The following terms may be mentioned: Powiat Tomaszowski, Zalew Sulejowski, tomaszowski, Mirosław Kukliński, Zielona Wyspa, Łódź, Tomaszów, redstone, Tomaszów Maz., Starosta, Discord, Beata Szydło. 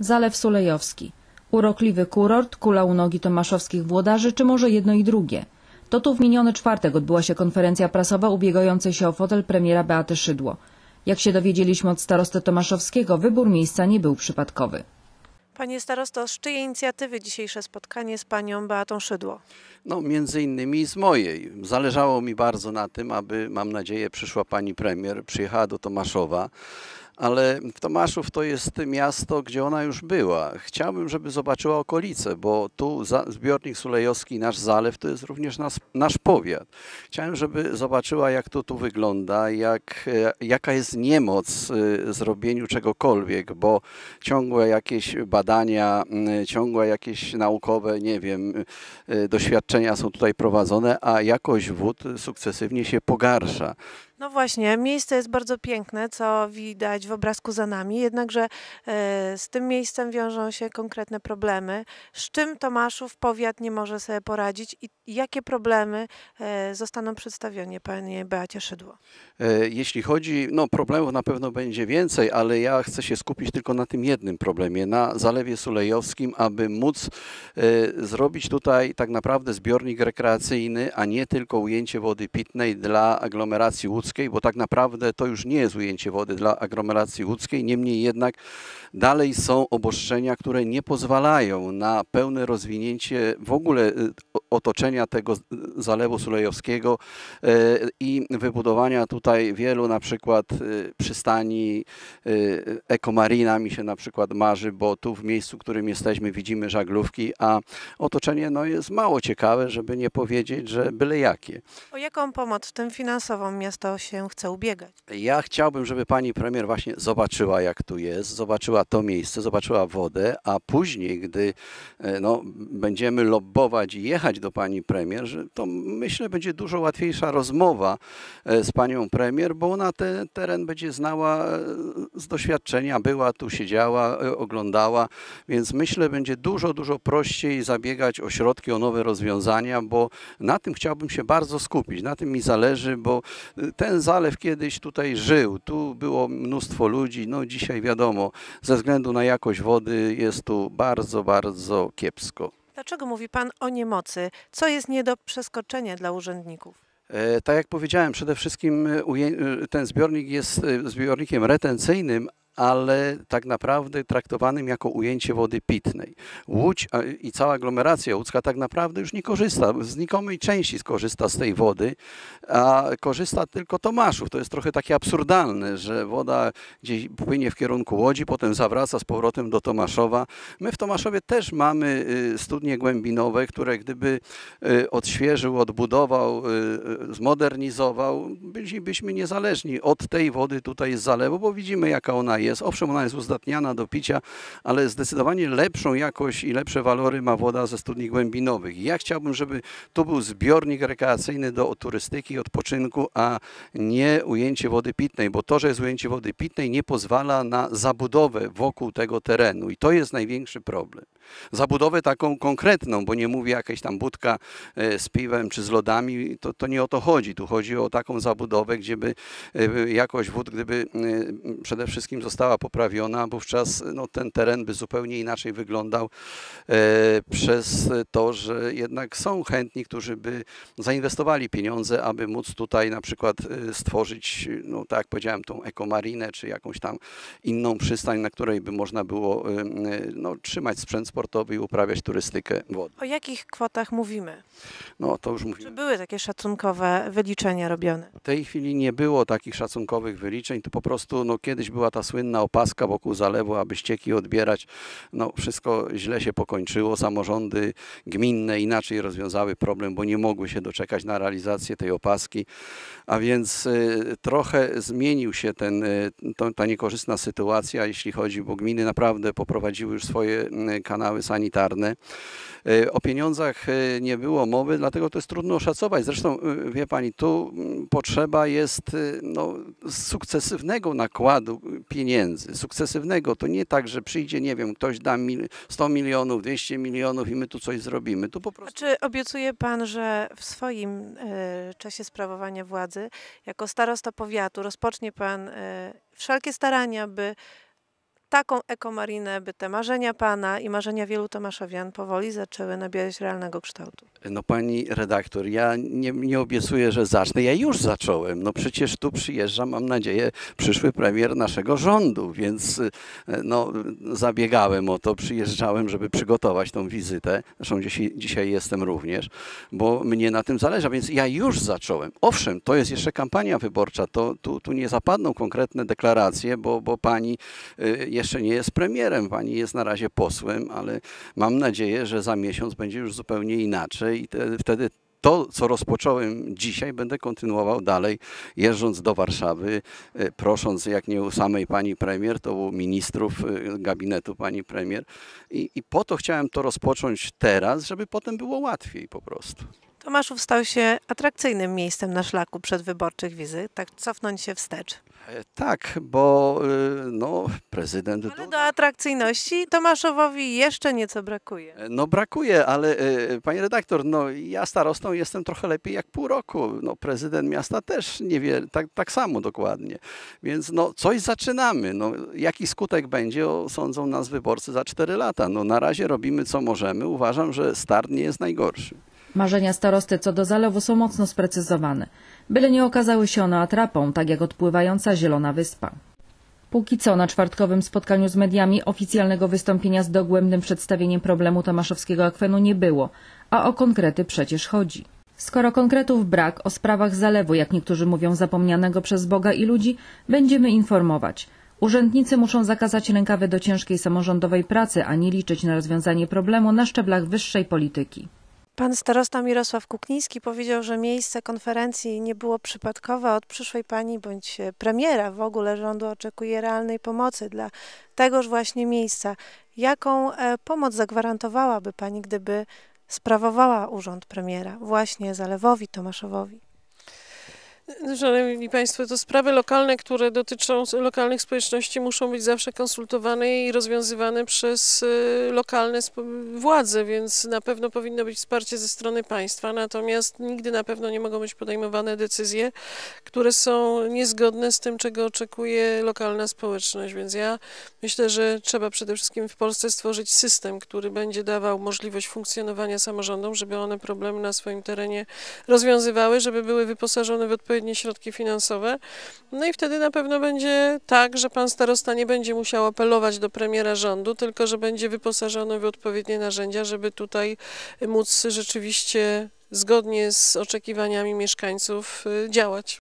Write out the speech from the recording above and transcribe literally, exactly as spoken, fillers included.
Zalew Sulejowski. Urokliwy kurort, kula u nogi tomaszowskich włodarzy, czy może jedno i drugie? To tu w miniony czwartek odbyła się konferencja prasowa ubiegającej się o fotel premiera Beaty Szydło. Jak się dowiedzieliśmy od starosty tomaszowskiego, wybór miejsca nie był przypadkowy. Panie starosto, z czyjej inicjatywy dzisiejsze spotkanie z panią Beatą Szydło? No, między innymi z mojej. Zależało mi bardzo na tym, aby, mam nadzieję, przyszła pani premier, przyjechała do Tomaszowa, ale Tomaszów to jest miasto, gdzie ona już była. Chciałbym, żeby zobaczyła okolice, bo tu zbiornik Sulejowski, nasz zalew, to jest również nas, nasz powiat. Chciałem, żeby zobaczyła, jak to tu wygląda, jak, jaka jest niemoc w zrobieniu czegokolwiek, bo ciągłe jakieś badania, ciągłe jakieś naukowe, nie wiem, doświadczenia są tutaj prowadzone, a jakość wód sukcesywnie się pogarsza. No właśnie, miejsce jest bardzo piękne, co widać w obrazku za nami, jednakże z tym miejscem wiążą się konkretne problemy. Z czym Tomaszów powiat nie może sobie poradzić i jakie problemy zostaną przedstawione pani Beacie Szydło? Jeśli chodzi, no problemów na pewno będzie więcej, ale ja chcę się skupić tylko na tym jednym problemie, na Zalewie Sulejowskim, aby móc zrobić tutaj tak naprawdę zbiornik rekreacyjny, a nie tylko ujęcie wody pitnej dla aglomeracji łódzkiej, bo tak naprawdę to już nie jest ujęcie wody dla aglomeracji łódzkiej, niemniej jednak dalej są obostrzenia, które nie pozwalają na pełne rozwinięcie w ogóle otoczenia tego Zalewu Sulejowskiego i wybudowania tutaj wielu na przykład przystani, ekomarina mi się na przykład marzy, bo tu w miejscu, w którym jesteśmy, widzimy żaglówki, a otoczenie no, jest mało ciekawe, żeby nie powiedzieć, że byle jakie. O jaką pomoc, w tym finansową, miasto się chce ubiegać? Ja chciałbym, żeby pani premier właśnie zobaczyła, jak tu jest, zobaczyła to miejsce, zobaczyła wodę, a później, gdy no, będziemy lobbować i jechać do pani premier, to myślę, będzie dużo łatwiejsza rozmowa z panią premier, bo ona ten teren będzie znała z doświadczenia, była tu, siedziała, oglądała, więc myślę, będzie dużo, dużo prościej zabiegać o środki, o nowe rozwiązania, bo na tym chciałbym się bardzo skupić, na tym mi zależy, bo ten zalew kiedyś tutaj żył, tu było mnóstwo ludzi, no dzisiaj wiadomo, ze względu na jakość wody jest tu bardzo, bardzo kiepsko. Dlaczego mówi pan o niemocy? Co jest nie do przeskoczenia dla urzędników? Tak jak powiedziałem, przede wszystkim ten zbiornik jest zbiornikiem retencyjnym, ale tak naprawdę traktowanym jako ujęcie wody pitnej. Łódź i cała aglomeracja łódzka tak naprawdę już nie korzysta, w znikomej części skorzysta z tej wody, a korzysta tylko Tomaszów. To jest trochę takie absurdalne, że woda gdzieś płynie w kierunku Łodzi, potem zawraca z powrotem do Tomaszowa. My w Tomaszowie też mamy studnie głębinowe, które gdyby odświeżył, odbudował, zmodernizował, bylibyśmy niezależni od tej wody tutaj z zalewu, bo widzimy, jaka ona jest. Jest. Owszem, ona jest uzdatniana do picia, ale zdecydowanie lepszą jakość i lepsze walory ma woda ze studni głębinowych. Ja chciałbym, żeby tu był zbiornik rekreacyjny do turystyki i odpoczynku, a nie ujęcie wody pitnej, bo to, że jest ujęcie wody pitnej, nie pozwala na zabudowę wokół tego terenu i to jest największy problem. Zabudowę taką konkretną, bo nie mówię jakaś tam budka z piwem czy z lodami, to, to nie o to chodzi. Tu chodzi o taką zabudowę, gdzie by jakość wód, gdyby przede wszystkim została poprawiona, wówczas no, ten teren by zupełnie inaczej wyglądał e, przez to, że jednak są chętni, którzy by zainwestowali pieniądze, aby móc tutaj na przykład stworzyć, no tak jak powiedziałem, tą ekomarinę, czy jakąś tam inną przystań, na której by można było e, no, trzymać sprzęt sportowy i uprawiać turystykę wodną. O jakich kwotach mówimy? No, to już mówimy. Czy były takie szacunkowe wyliczenia robione? W tej chwili nie było takich szacunkowych wyliczeń, to po prostu no, kiedyś była ta słynna opaska wokół zalewu, aby ścieki odbierać. No, wszystko źle się pokończyło. Samorządy gminne inaczej rozwiązały problem, bo nie mogły się doczekać na realizację tej opaski. A więc y, trochę zmienił się ten, y, to, ta niekorzystna sytuacja, jeśli chodzi, bo gminy naprawdę poprowadziły już swoje y, kanały sanitarne. Y, o pieniądzach y, nie było mowy, dlatego to jest trudno oszacować. Zresztą, y, wie pani, tu y, potrzeba jest y, no, sukcesywnego nakładu pieniędzy, sukcesywnego, to nie tak, że przyjdzie, nie wiem, ktoś da sto milionów, dwieście milionów i my tu coś zrobimy. Tu po prostu... Czy obiecuje pan, że w swoim y, czasie sprawowania władzy, jako starosta powiatu, rozpocznie pan y, wszelkie starania, by taką ekomarinę, by te marzenia pana i marzenia wielu tomaszowian powoli zaczęły nabierać realnego kształtu? No pani redaktor, ja nie, nie obiecuję, że zacznę. Ja już zacząłem. No przecież tu przyjeżdża, mam nadzieję, przyszły premier naszego rządu, więc no, zabiegałem o to, przyjeżdżałem, żeby przygotować tą wizytę. Zresztą dzisiaj, dzisiaj jestem również, bo mnie na tym zależy, więc ja już zacząłem. Owszem, to jest jeszcze kampania wyborcza, to tu, tu nie zapadną konkretne deklaracje, bo, bo pani jeszcze nie jest premierem, pani jest na razie posłem, ale mam nadzieję, że za miesiąc będzie już zupełnie inaczej i te, wtedy to, co rozpocząłem dzisiaj, będę kontynuował dalej, jeżdżąc do Warszawy, prosząc, jak nie u samej pani premier, to u ministrów gabinetu pani premier. I, i po to chciałem to rozpocząć teraz, żeby potem było łatwiej po prostu. Tomaszów stał się atrakcyjnym miejscem na szlaku przedwyborczych wizyt, tak cofnąć się wstecz. Tak, bo no, prezydent... Ale do atrakcyjności Tomaszowowi jeszcze nieco brakuje. No brakuje, ale pani redaktor, no ja starostą jestem trochę lepiej jak pół roku. No, prezydent miasta też nie wie, tak, tak samo dokładnie. Więc no coś zaczynamy. No, jaki skutek będzie, osądzą nas wyborcy za cztery lata. No na razie robimy co możemy. Uważam, że start nie jest najgorszy. Marzenia starosty co do zalewu są mocno sprecyzowane, byle nie okazały się one atrapą, tak jak odpływająca Zielona Wyspa. Póki co na czwartkowym spotkaniu z mediami oficjalnego wystąpienia z dogłębnym przedstawieniem problemu tomaszowskiego akwenu nie było, a o konkrety przecież chodzi. Skoro konkretów brak, o sprawach zalewu, jak niektórzy mówią, zapomnianego przez Boga i ludzi, będziemy informować. Urzędnicy muszą zakazać rękawy do ciężkiej samorządowej pracy, a nie liczyć na rozwiązanie problemu na szczeblach wyższej polityki. Pan starosta Mirosław Kukliński powiedział, że miejsce konferencji nie było przypadkowe. Od przyszłej pani bądź premiera w ogóle rządu oczekuje realnej pomocy dla tegoż właśnie miejsca. Jaką pomoc zagwarantowałaby pani, gdyby sprawowała urząd premiera właśnie zalewowi Tomaszowowi? Szanowni Państwo, to sprawy lokalne, które dotyczą lokalnych społeczności, muszą być zawsze konsultowane i rozwiązywane przez lokalne władze, więc na pewno powinno być wsparcie ze strony państwa, natomiast nigdy na pewno nie mogą być podejmowane decyzje, które są niezgodne z tym, czego oczekuje lokalna społeczność, więc ja myślę, że trzeba przede wszystkim w Polsce stworzyć system, który będzie dawał możliwość funkcjonowania samorządom, żeby one problemy na swoim terenie rozwiązywały, żeby były wyposażone w odpowiednie środki finansowe. No i wtedy na pewno będzie tak, że pan starosta nie będzie musiał apelować do premiera rządu, tylko że będzie wyposażony w odpowiednie narzędzia, żeby tutaj móc rzeczywiście zgodnie z oczekiwaniami mieszkańców działać.